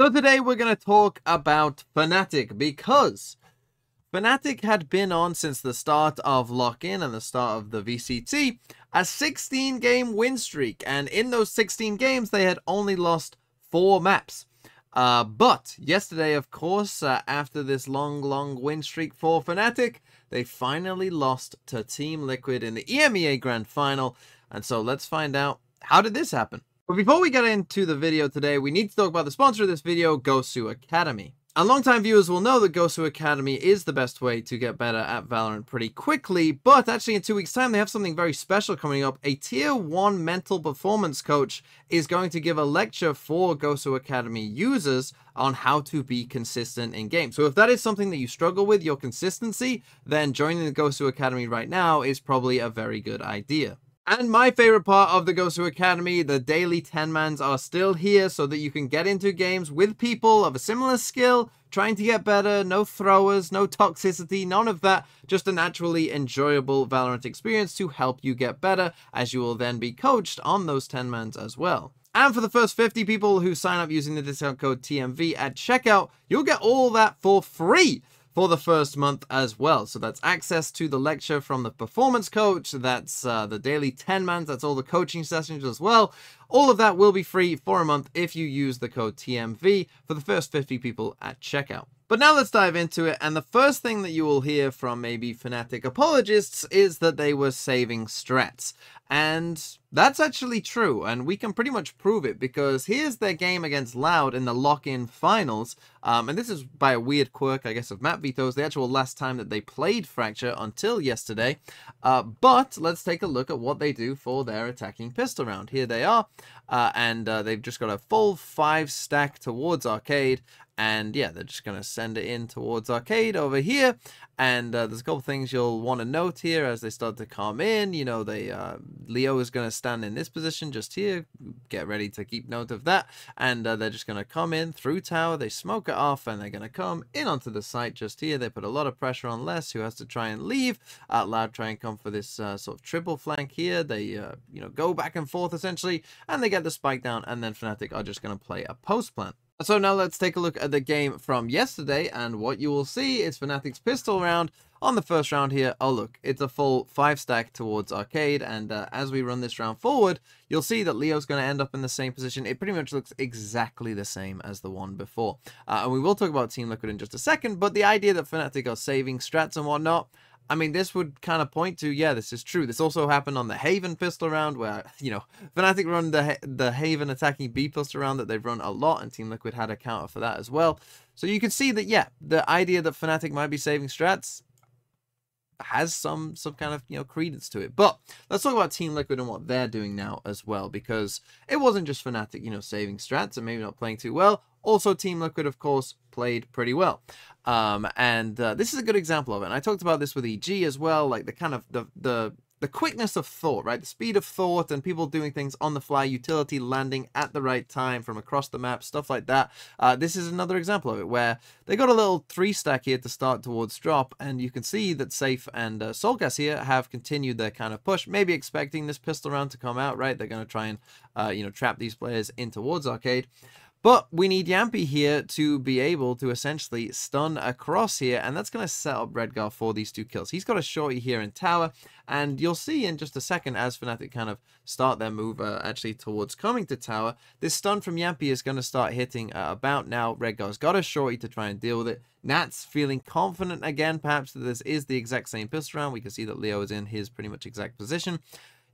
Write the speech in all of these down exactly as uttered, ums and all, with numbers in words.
So today we're going to talk about Fnatic, because Fnatic had been on since the start of lock-in and the start of the V C T a sixteen game win streak, and in those sixteen games they had only lost four maps. Uh, but yesterday, of course, uh, after this long, long win streak for Fnatic, they finally lost to Team Liquid in the E M E A Grand Final, and so let's find out, how did this happen? But before we get into the video today, we need to talk about the sponsor of this video, Gosu Academy. And longtime viewers will know that Gosu Academy is the best way to get better at Valorant pretty quickly, but actually in two weeks' time they have something very special coming up. A tier one mental performance coach is going to give a lecture for Gosu Academy users on how to be consistent in games. So if that is something that you struggle with, your consistency, then joining the Gosu Academy right now is probably a very good idea. And my favorite part of the Gosu Academy, the daily ten mans are still here so that you can get into games with people of a similar skill, trying to get better, no throwers, no toxicity, none of that, just a naturally enjoyable Valorant experience to help you get better, as you will then be coached on those ten mans as well. And for the first fifty people who sign up using the discount code T M V at checkout, you'll get all that for free for the first month as well. So that's access to the lecture from the performance coach, that's uh, the daily ten mans, that's all the coaching sessions as well. All of that will be free for a month if you use the code T M V for the first fifty people at checkout. But now let's dive into it, and the first thing that you will hear from maybe Fnatic apologists is that they were saving strats. And that's actually true, and we can pretty much prove it, because here's their game against Loud in the lock-in finals, um, and this is by a weird quirk, I guess, of map vetoes, the actual last time that they played Fracture until yesterday, uh, but let's take a look at what they do for their attacking pistol round. Here they are, uh, and uh, they've just got a full five stack towards Arcade, and yeah, they're just going to send it in towards Arcade over here, and uh, there's a couple things you'll want to note here as they start to come in. You know, they uh, Leo is going to stand in this position just here, get ready to keep note of that, and uh, they're just going to come in through tower, they smoke it off, and they're going to come in onto the site just here. They put a lot of pressure on Les, who has to try and leave. uh, Loud try and come for this uh, sort of triple flank here. They uh, you know, go back and forth essentially, and they get the spike down, and then Fnatic are just going to play a post plan. So now let's take a look at the game from yesterday, and what you will see is Fnatic's pistol round on the first round here. Oh look, it's a full five stack towards Arcade, and uh, as we run this round forward, you'll see that Leo's going to end up in the same position. It pretty much looks exactly the same as the one before. Uh, and we will talk about Team Liquid in just a second, but the idea that Fnatic are saving strats and whatnot, I mean, this would kind of point to, yeah, this is true. This also happened on the Haven pistol round, where, you know, Fnatic run the, ha the Haven attacking B pistol round that they've run a lot, and Team Liquid had a counter for that as well. So you can see that, yeah, the idea that Fnatic might be saving strats has some some kind of, you know, credence to it. But let's talk about Team Liquid and what they're doing now as well, because it wasn't just Fnatic, you know, saving strats and maybe not playing too well. Also, Team Liquid, of course, played pretty well. Um, and uh, this is a good example of it. And I talked about this with E G as well, like the kind of the the the quickness of thought, right? The speed of thought and people doing things on the fly, utility landing at the right time from across the map, stuff like that. Uh, this is another example of it, where they got a little three stack here to start towards drop, and you can see that Sayf and uh, Soulcas here have continued their kind of push, maybe expecting this pistol round to come out, right? They're going to try and, uh, you know, trap these players in towards Arcade. But we need Yampi here to be able to essentially stun across here, and that's going to set up Redgar for these two kills. He's got a shorty here in tower, and you'll see in just a second, as Fnatic kind of start their move uh, actually towards coming to tower, this stun from Yampi is going to start hitting uh, about now. Redgar's got a shorty to try and deal with it. Nats feeling confident again, perhaps, that this is the exact same pistol round. We can see that Leo is in his pretty much exact position.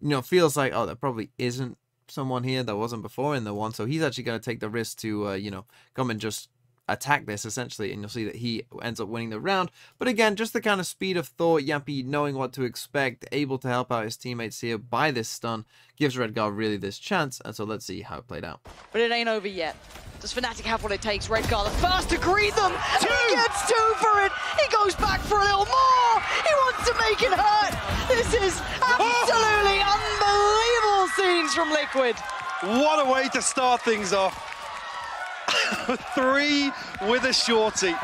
You know, feels like, oh, that probably isn't someone here that wasn't before in the one, so he's actually going to take the risk to uh, you know, come and just attack this essentially, and you'll see that he ends up winning the round. But again, just the kind of speed of thought, Yampi knowing what to expect, able to help out his teammates here by this stun, gives Redgar really this chance, and so let's see how it played out. But it ain't over yet. Does Fnatic have what it takes? Redgar the first to greet them, and he gets two for it! He goes back for a little more! He wants to make it hurt! This is absolutely unbelievable! Scenes from Liquid. What a way to start things off. Three with a shorty.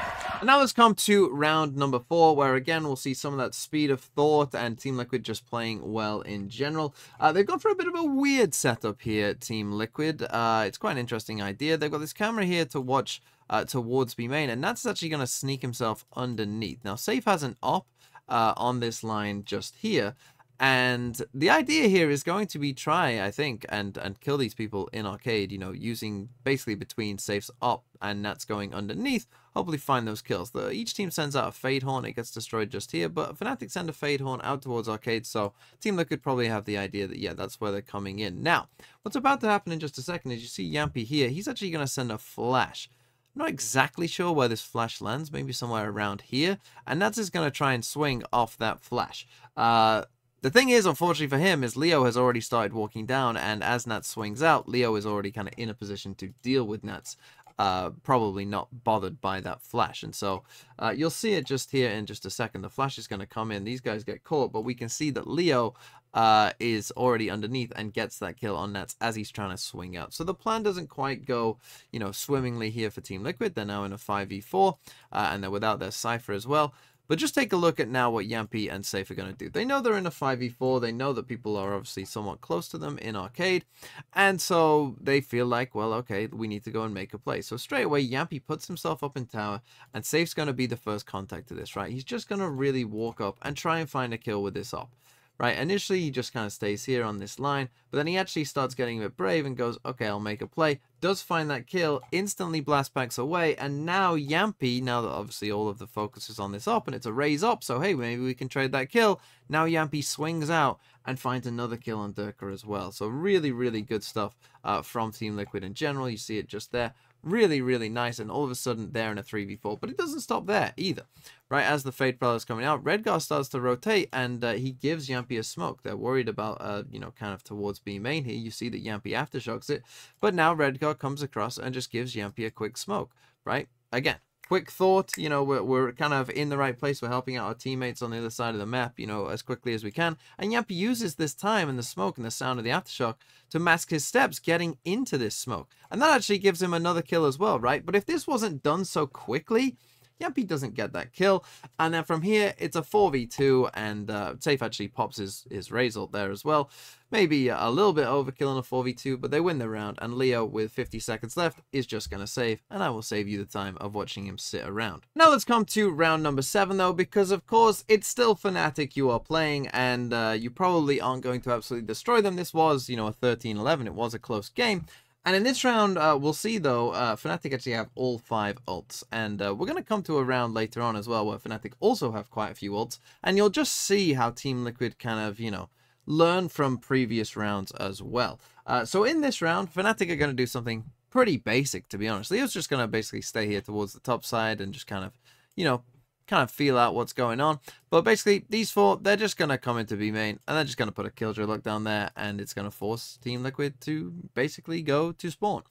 And now let's come to round number four, where again we'll see some of that speed of thought and Team Liquid just playing well in general. Uh, they've gone for a bit of a weird setup here, Team Liquid. Uh, it's quite an interesting idea. They've got this camera here to watch uh, towards B main, and Nats is actually going to sneak himself underneath. Now, Sayf has an op uh, on this line just here. And the idea here is going to be try, I think, and, and kill these people in arcade, you know, using basically between Sayf's up and Nats going underneath, hopefully find those kills. The, each team sends out a Fade Horn, it gets destroyed just here, but Fnatic send a Fade Horn out towards arcade, so Team Liquid probably have the idea that, yeah, that's where they're coming in. Now, what's about to happen in just a second is you see Yampi here, he's actually going to send a Flash. Not exactly sure where this flash lands, maybe somewhere around here, and Nats is going to try and swing off that Flash. Uh... The thing is, unfortunately for him, is Leo has already started walking down, and as Nats swings out, Leo is already kind of in a position to deal with Nats, uh, probably not bothered by that flash. And so uh, you'll see it just here in just a second. The flash is going to come in. These guys get caught, but we can see that Leo uh, is already underneath and gets that kill on Nats as he's trying to swing out. So the plan doesn't quite go, you know, swimmingly here for Team Liquid. They're now in a five v four, uh, and they're without their Cypher as well. But just take a look at now what Yampi and Sayf are going to do. They know they're in a five v four. They know that people are obviously somewhat close to them in arcade. And so they feel like, well, okay, we need to go and make a play. So straight away, Yampi puts himself up in tower. And Sayf's going to be the first contact to this, right? He's just going to really walk up and try and find a kill with this op. Right, initially he just kind of stays here on this line, but then he actually starts getting a bit brave and goes, okay, I'll make a play, does find that kill, instantly blast backs away, and now Yampi, now that obviously all of the focus is on this op, and it's a Raze op, so hey, maybe we can trade that kill, now Yampi swings out and finds another kill on Derke as well. So really, really good stuff uh, from Team Liquid in general, you see it just there. Really, really nice, and all of a sudden they're in a three v four, but it doesn't stop there either, right? As the Fade Prowler is coming out, Redgar starts to rotate, and uh, he gives Yampi a smoke. They're worried about, uh, you know, kind of towards B main here. You see that Yampi aftershocks it, but now Redgar comes across and just gives Yampi a quick smoke, right? Again, quick thought, you know, we're, we're kind of in the right place. We're helping out our teammates on the other side of the map, you know, as quickly as we can. And Yampi uses this time and the smoke and the sound of the aftershock to mask his steps getting into this smoke. And that actually gives him another kill as well, right? But if this wasn't done so quickly, Yampi doesn't get that kill. And then from here, it's a four v two, and uh, Sayf actually pops his, his Raze ult there as well. Maybe a little bit overkill on a four v two, but they win the round, and Leo, with fifty seconds left, is just going to save, and I will save you the time of watching him sit around. Now let's come to round number seven, though, because, of course, it's still Fnatic you are playing, and uh, you probably aren't going to absolutely destroy them. This was, you know, a thirteen eleven. It was a close game. And in this round, uh, we'll see, though, uh, Fnatic actually have all five ults. And uh, we're going to come to a round later on as well where Fnatic also have quite a few ults. And you'll just see how Team Liquid kind of, you know, learn from previous rounds as well. Uh, so in this round, Fnatic are going to do something pretty basic, to be honest. Leo's just going to basically stay here towards the top side and just kind of, you know, kind of feel out what's going on. But basically, these four, they're just going to come into B main, and they're just going to put a Killjoy lock down there, and it's going to force Team Liquid to basically go to spawn,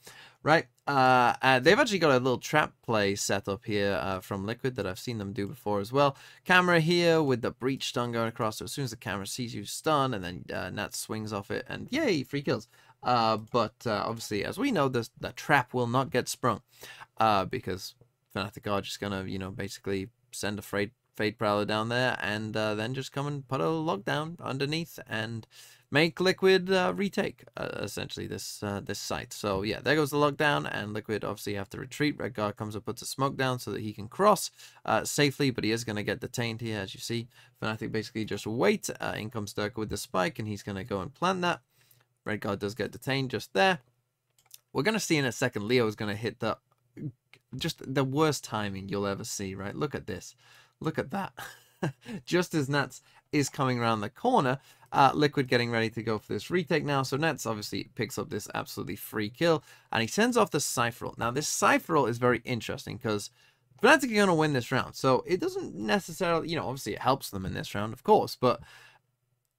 right? Uh, uh, they've actually got a little trap play set up here uh, from Liquid that I've seen them do before as well. Camera here with the Breach stun going across, so as soon as the camera sees you stun, and then uh, Nat swings off it, and yay, free kills. Uh, but uh, obviously, as we know, this, the trap will not get sprung, uh, because Fnatic are just going to, you know, basically send a Fade, Fade Prowler down there, and uh, then just come and put a lockdown underneath and make Liquid uh, retake, uh, essentially, this uh, this site. So, yeah, there goes the lockdown, and Liquid obviously have to retreat. Redgar comes and puts a smoke down so that he can cross uh, safely, but he is going to get detained here, as you see. Fnatic basically just wait. Uh, in comes Derke with the spike, and he's going to go and plant that. Redgar does get detained just there. We're going to see in a second Leo is going to hit that. Just the worst timing you'll ever see, right? Look at this. Look at that. Just as Nats is coming around the corner, uh, Liquid getting ready to go for this retake now. So Nats obviously picks up this absolutely free kill, and he sends off the Cypher ult. Now, this Cypher ult is very interesting because Fnatic are going to win this round. So it doesn't necessarily, you know, obviously it helps them in this round, of course, but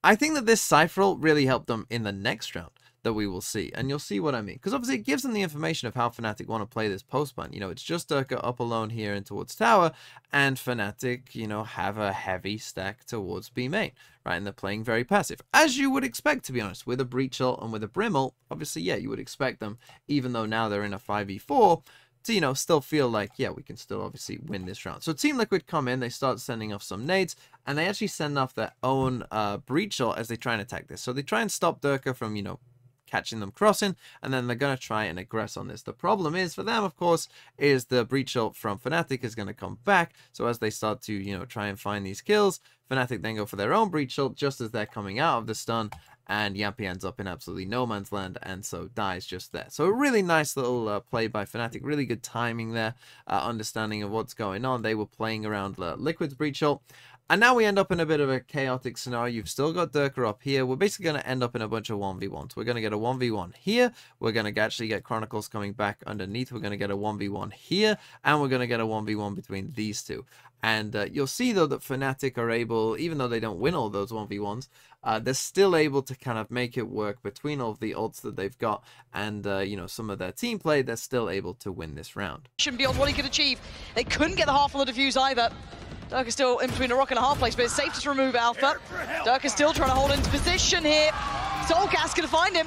I think that this Cypher ult really helped them in the next round that we will see, and you'll see what I mean, because obviously it gives them the information of how Fnatic want to play this post ban. You know, it's just Derke up alone here and towards tower, and Fnatic, you know, have a heavy stack towards B main, right? And they're playing very passive, as you would expect, to be honest, with a Breach ult and with a Brim ult. Obviously, yeah, you would expect them, even though now they're in a five v four, to, you know, still feel like, yeah, we can still obviously win this round. So Team Liquid come in, they start sending off some nades, and they actually send off their own uh, breach shot as they try and attack this. So they try and stop Derke from, you know, catching them crossing, and then they're going to try and aggress on this. The problem is for them, of course, is the breach ult from Fnatic is going to come back. So as they start to, you know, try and find these kills, Fnatic then go for their own breach ult just as they're coming out of the stun, and Yampi ends up in absolutely no man's land and so dies just there. So a really nice little uh, play by Fnatic, really good timing there, uh, understanding of what's going on. They were playing around uh, Liquid's breach ult. And now we end up in a bit of a chaotic scenario. You've still got Derke up here. We're basically going to end up in a bunch of one v ones. We're going to get a one v one here. We're going to actually get Chronicles coming back underneath. We're going to get a one v one here. And we're going to get a one v one between these two. And uh, you'll see, though, that Fnatic are able, even though they don't win all those one v ones, uh, they're still able to kind of make it work between all of the ults that they've got. And, uh, you know, some of their team play, they're still able to win this round. Beyond what he could achieve. They couldn't get the half on the defuse either. Derke is still in between a rock and a hard place, but it's safe to remove Alpha. Derke is still trying to hold into position here. Soulcas going to find him.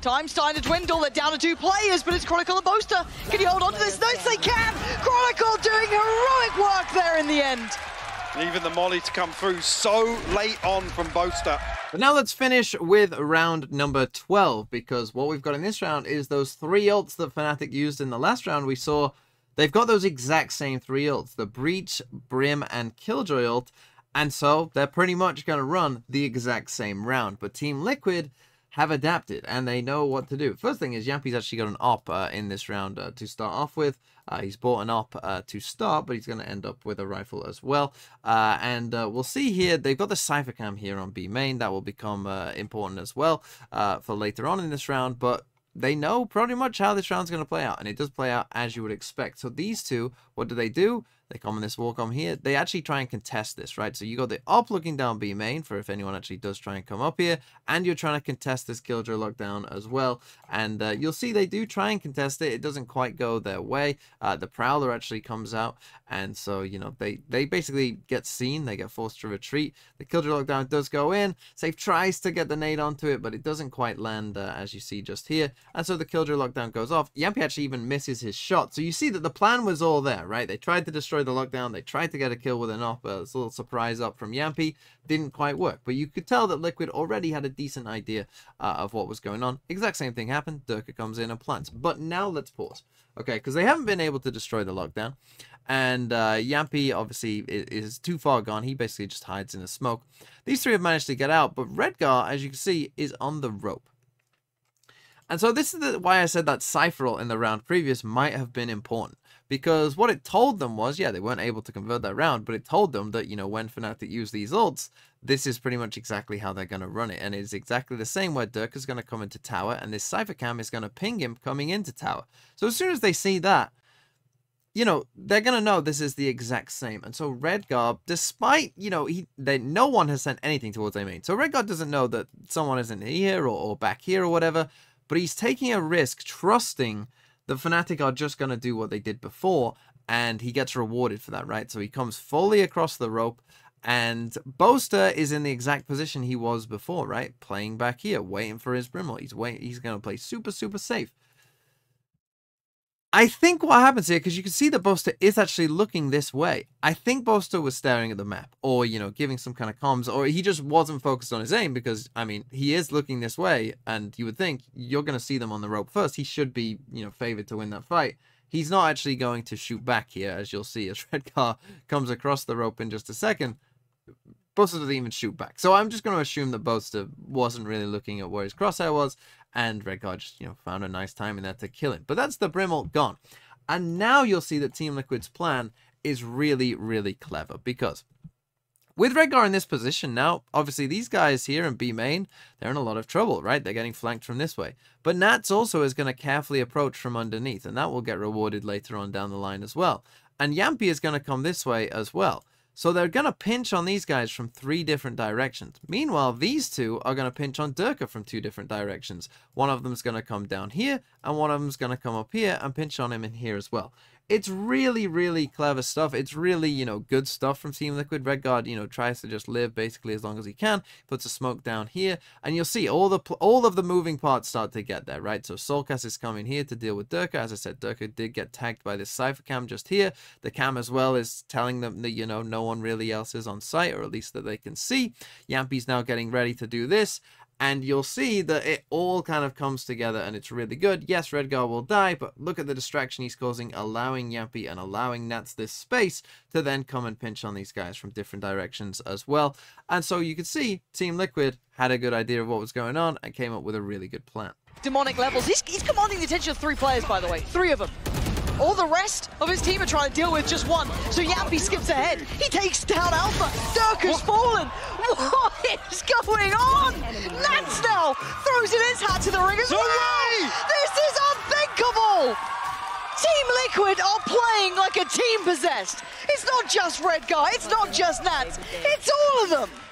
Time's starting to dwindle. They're down to two players, but it's Chronicle and Boaster. Can you hold on to this? Yes, they can! Chronicle doing heroic work there in the end. Leaving the molly to come through so late on from Boaster. But now let's finish with round number twelve, because what we've got in this round is those three ults that Fnatic used in the last round we saw. They've got those exact same three ults, the Breach, Brim, and Killjoy ult, and so they're pretty much going to run the exact same round. But Team Liquid have adapted, and they know what to do. First thing is, Yampi's actually got an op uh, in this round uh, to start off with. Uh, he's bought an op uh, to start, but he's going to end up with a rifle as well. Uh, and uh, we'll see here, they've got the Cypher cam here on B main. That will become uh, important as well uh, for later on in this round, but they know pretty much how this round's going to play out, and it does play out as you would expect. So these two, what do they do? They come in this walk-on here. They actually try and contest this, right? So you got the op looking down B main for if anyone actually does try and come up here, and you're trying to contest this Killjoy lockdown as well. And uh, you'll see they do try and contest it. It doesn't quite go their way. Uh, the Prowler actually comes out, and so, you know, they, they basically get seen. They get forced to retreat. The Killjoy lockdown does go in. Sayf tries to get the nade onto it, but it doesn't quite land, uh, as you see just here. And so the Killjoy lockdown goes off. Yampi actually even misses his shot. So you see that the plan was all there, right? They tried to destroy the lockdown, they tried to get a kill with an op, uh, this little surprise up from Yampi didn't quite work, but you could tell that Liquid already had a decent idea uh, of what was going on. Exact same thing happened, Derke comes in and plants. But now let's pause, okay, because they haven't been able to destroy the lockdown, and uh, Yampi obviously is, is too far gone. He basically just hides in the smoke. These three have managed to get out, but Redgar, as you can see, is on the rope. And so this is the, why I said that Cypher ult in the round previous might have been important, because what it told them was, yeah, they weren't able to convert that round, but it told them that, you know, when Fnatic use these ults, this is pretty much exactly how they're going to run it. And it's exactly the same where Derke is going to come into tower, and this Cypher cam is going to ping him coming into tower. So as soon as they see that, you know, they're going to know this is the exact same. And so Redgar, despite, you know, he they, no one has sent anything towards their main. So Redgar doesn't know that someone isn't here or, or back here or whatever, but he's taking a risk, trusting that Fnatic are just going to do what they did before, and he gets rewarded for that, right? So he comes fully across the rope, and Boaster is in the exact position he was before, right? Playing back here, waiting for his Brimble. He's, wait he's going to play super, super safe. I think what happens here, because you can see that Boaster is actually looking this way. I think Boaster was staring at the map, or, you know, giving some kind of comms, or he just wasn't focused on his aim, because, I mean, he is looking this way, and you would think you're going to see them on the rope first. He should be, you know, favored to win that fight. He's not actually going to shoot back here, as you'll see, as Redgar comes across the rope in just a second. Boaster doesn't even shoot back. So I'm just going to assume that Boaster wasn't really looking at where his crosshair was, and Redgar just, you know, found a nice time in there to kill him. But that's the Brim ult gone. And now you'll see that Team Liquid's plan is really, really clever, because with Redgar in this position now, obviously these guys here in B main, they're in a lot of trouble, right? They're getting flanked from this way. But Nats also is going to carefully approach from underneath, and that will get rewarded later on down the line as well. And Yampi is going to come this way as well. So they're going to pinch on these guys from three different directions. Meanwhile, these two are going to pinch on Derke from two different directions. One of them's going to come down here, and one of them's going to come up here and pinch on him in here as well. it's really, really clever stuff. It's really, you know, good stuff from Team Liquid. Redgar, you know, tries to just live basically as long as he can, puts a smoke down here, and you'll see all the all of the moving parts start to get there, right? So Soulcas is coming here to deal with Derke. As I said, Derke did get tagged by this Cypher cam just here. The cam as well is telling them that, you know, no one really else is on site, or at least that they can see. Yampi's now getting ready to do this. And you'll see that it all kind of comes together, and it's really good. Yes, Redgar will die, but look at the distraction he's causing, allowing Yampi and allowing Nats this space to then come and pinch on these guys from different directions as well. And so you can see Team Liquid had a good idea of what was going on and came up with a really good plan. Demonic levels. He's, he's commanding the attention of three players, by the way. Three of them. All the rest of his team are trying to deal with just one. So Yampi skips ahead. He takes down Alpha. Dirk has fallen. What is going on? Nats now throws in his hat to the ring as well. This is unthinkable. Team Liquid are playing like a team possessed. It's not just Redgar. It's not just Nats. It's all of them.